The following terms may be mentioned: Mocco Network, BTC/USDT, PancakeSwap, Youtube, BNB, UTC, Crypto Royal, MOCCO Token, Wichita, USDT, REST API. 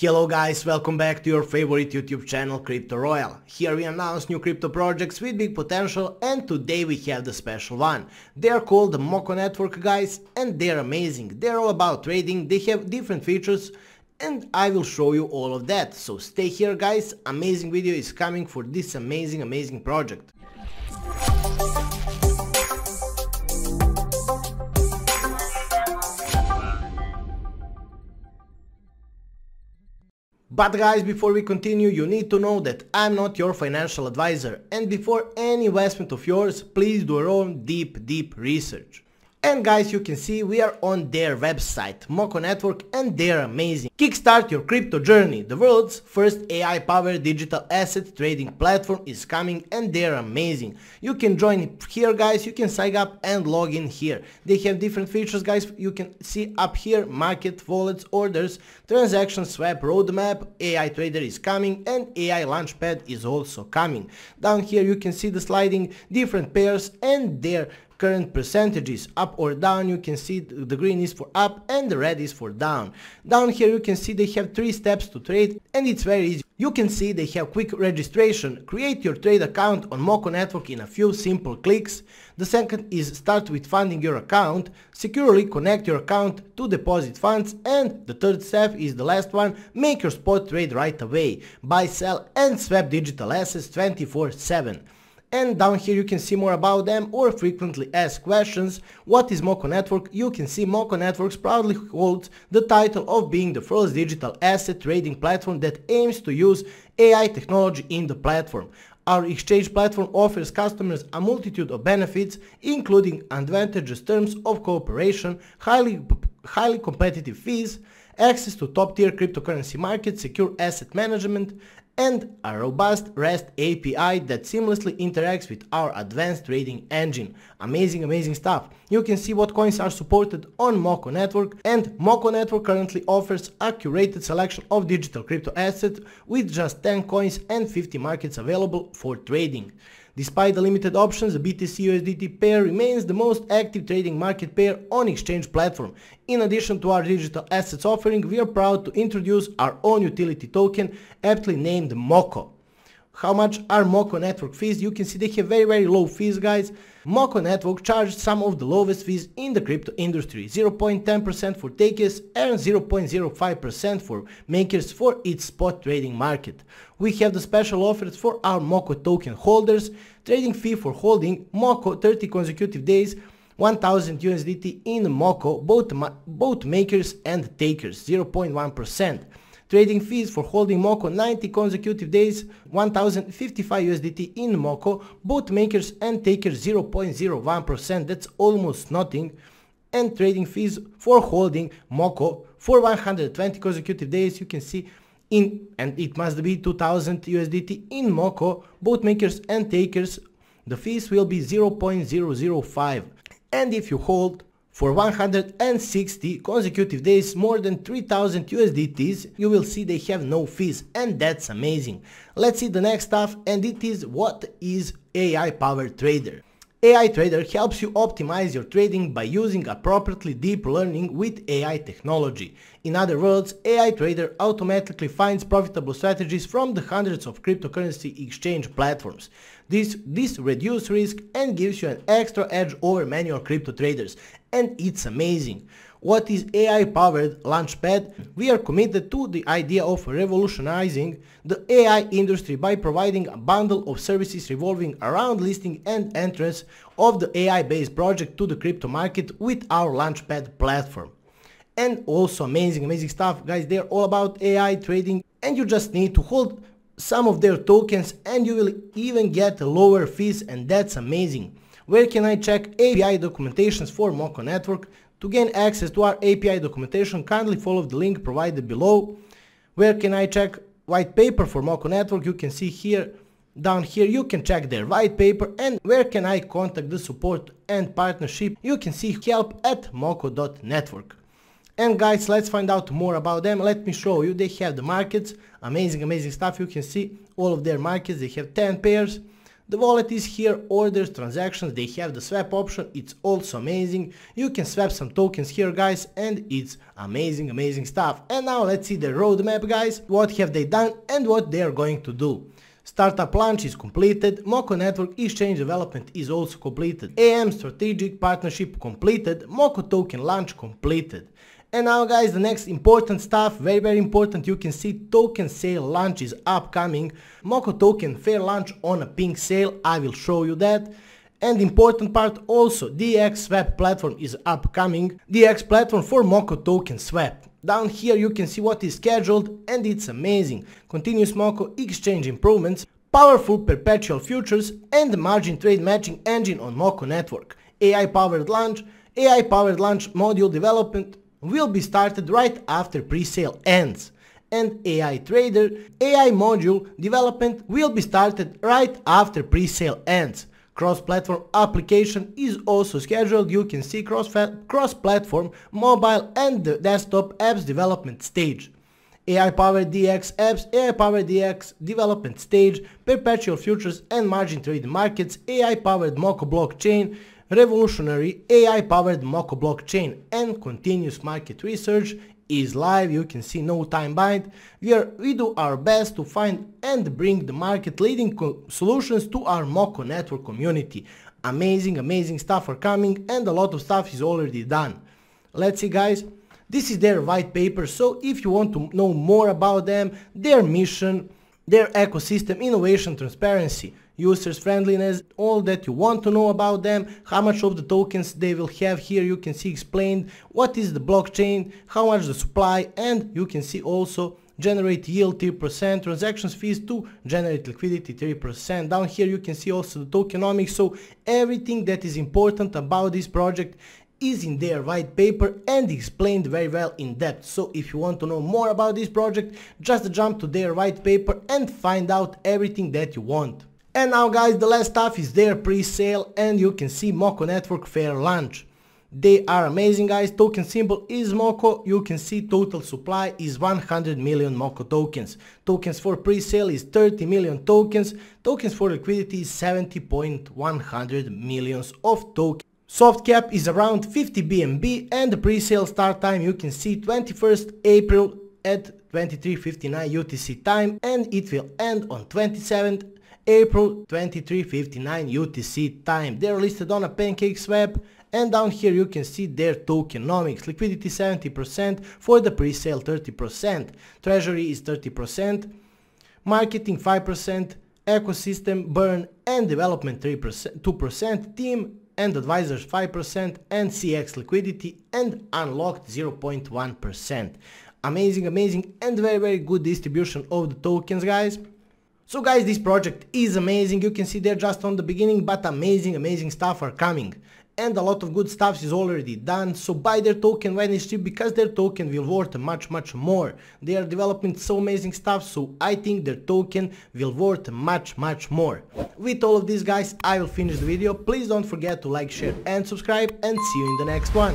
Hello guys, welcome back to your favorite YouTube channel Crypto Royal. Here we announce new crypto projects with big potential, and today we have the special one. They are called the Mocco Network, guys, and they are amazing. They are all about trading, they have different features and I will show you all of that. So stay here guys, amazing video is coming for this amazing project. But guys, before we continue, you need to know that I'm not your financial advisor, and before any investment of yours, please do your own deep research. And guys, you can see we are on their website, Mocco Network, and they're amazing. Kickstart your crypto journey. The world's first AI-powered digital asset trading platform is coming, and they're amazing. You can join here, guys. You can sign up and log in here. They have different features, guys. You can see up here market, wallets, orders, transactions, swap, roadmap, AI trader is coming, and AI launchpad is also coming. Down here, you can see the sliding different pairs and their current percentages. Up or down, you can see the green is for up and the red is for down. Down here you can see they have 3 steps to trade and it's very easy. You can see they have quick registration, create your trade account on Mocco Network in a few simple clicks. The second is start with funding your account, securely connect your account to deposit funds, and the third step is the last one, make your spot trade right away, buy, sell and swap digital assets 24/7. And down here you can see more about them or frequently asked questions. What is Mocco Network? You can see Mocco Networks proudly holds the title of being the first digital asset trading platform that aims to use AI technology in the platform. Our exchange platform offers customers a multitude of benefits, including advantageous terms of cooperation, highly competitive fees, access to top-tier cryptocurrency markets, secure asset management, and a robust REST API that seamlessly interacts with our advanced trading engine. Amazing stuff. You can see what coins are supported on Mocco Network, and Mocco Network currently offers a curated selection of digital crypto assets with just 10 coins and 50 markets available for trading. Despite the limited options, the BTC/USDT pair remains the most active trading market pair on exchange platform. In addition to our digital assets offering, we are proud to introduce our own utility token, aptly named Mocco. How much are Mocco Network fees? You can see they have very low fees, guys. Mocco Network charges some of the lowest fees in the crypto industry, 0.10% for takers and 0.05% for makers for its spot trading market. We have the special offers for our Mocco token holders, trading fee for holding Mocco 30 consecutive days, 1000 USDT in Mocco, both makers and takers, 0.1%. Trading fees for holding Mocco 90 consecutive days, 1055 USDT in Mocco, both makers and takers 0.01%, that's almost nothing. And trading fees for holding Mocco for 120 consecutive days, you can see in, and it must be 2000 USDT in Mocco, both makers and takers, the fees will be 0.005. And if you hold for 160 consecutive days more than 3000 USDTs, you will see they have no fees, and that's amazing. Let's see the next stuff, and it is what is AI powered trader. AI trader helps you optimize your trading by using appropriately deep learning with AI technology. In other words, AI trader automatically finds profitable strategies from the hundreds of cryptocurrency exchange platforms. This reduces risk and gives you an extra edge over manual crypto traders, and it's amazing. What is AI-powered launchpad? We are committed to the idea of revolutionizing the AI industry by providing a bundle of services revolving around listing and entrance of the AI-based project to the crypto market with our launchpad platform. And also amazing stuff, guys. They are all about AI trading, and you just need to hold some of their tokens and you will even get lower fees, and that's amazing. Where can I check API documentations for Mocco Network? To gain access to our API documentation, kindly follow the link provided below. Where can I check white paper for Mocco Network? You can see here, down here you can check their white paper. And where can I contact the support and partnership? You can see help at mocco.network. And guys, let's find out more about them. Let me show you. They have the markets, amazing stuff. You can see all of their markets. They have 10 pairs. The wallet is here, orders, transactions, they have the swap option, it's also amazing. You can swap some tokens here, guys, and it's amazing, amazing stuff. And now let's see the roadmap, guys, what have they done and what they are going to do. Startup launch is completed, Mocco Network exchange development is also completed, AM strategic partnership completed, Mocco token launch completed. And now guys, the next important stuff, very important, you can see token sale launch is upcoming, Mocco token fair launch on a pink sale, I will show you that. And important part also, DX swap platform is upcoming, DX platform for Mocco token swap. Down here you can see what is scheduled and it's amazing, continuous Mocco exchange improvements, powerful perpetual futures and margin trade matching engine on Mocco Network, AI powered launch module development will be started right after pre-sale ends, and AI trader, AI module development will be started right after pre-sale ends. Cross-platform application is also scheduled, you can see cross-platform, mobile and the desktop apps development stage. AI-powered DX apps, AI-powered DX development stage, perpetual futures and margin trade markets, AI-powered Mocco blockchain, revolutionary AI-powered Mocco blockchain, and continuous market research is live, you can see no time bind, we do our best to find and bring the market leading solutions to our Mocco Network community. Amazing stuff are coming and a lot of stuff is already done. Let's see guys, this is their white paper, so if you want to know more about them, their mission, their ecosystem, innovation, transparency, users friendliness, all that you want to know about them, how much of the tokens they will have here, you can see explained, what is the blockchain, how much the supply, and you can see also generate yield 3%, transactions fees to generate liquidity 3%. Down here you can see also the tokenomics, so everything that is important about this project is in their white paper and explained very well in depth. So if you want to know more about this project, just jump to their white paper and find out everything that you want. And now guys, the last stuff is their pre-sale and you can see Mocco Network fair launch. They are amazing guys, token symbol is Mocco, you can see total supply is 100 million Mocco tokens. Tokens for pre-sale is 30 million tokens, tokens for liquidity is 70.100 millions of tokens. Soft cap is around 50 BNB and the pre-sale start time you can see 21st April at 23:59 UTC time and it will end on 27th April 23:59 UTC time. They're listed on a PancakeSwap and down here you can see their tokenomics. Liquidity 70%, for the pre-sale 30%, treasury is 30%, marketing 5%, ecosystem burn and development 2%, team and advisors 5% and CX liquidity and unlocked 0.1%. Amazing and very good distribution of the tokens guys. So guys, this project is amazing, you can see they're just on the beginning, but amazing stuff are coming. And a lot of good stuff is already done, so buy their token when it's cheap, because their token will worth much more. They are developing so amazing stuff, so I think their token will worth much more. With all of this guys, I will finish the video, please don't forget to like, share and subscribe, and see you in the next one.